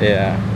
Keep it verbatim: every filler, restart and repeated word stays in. Yeah.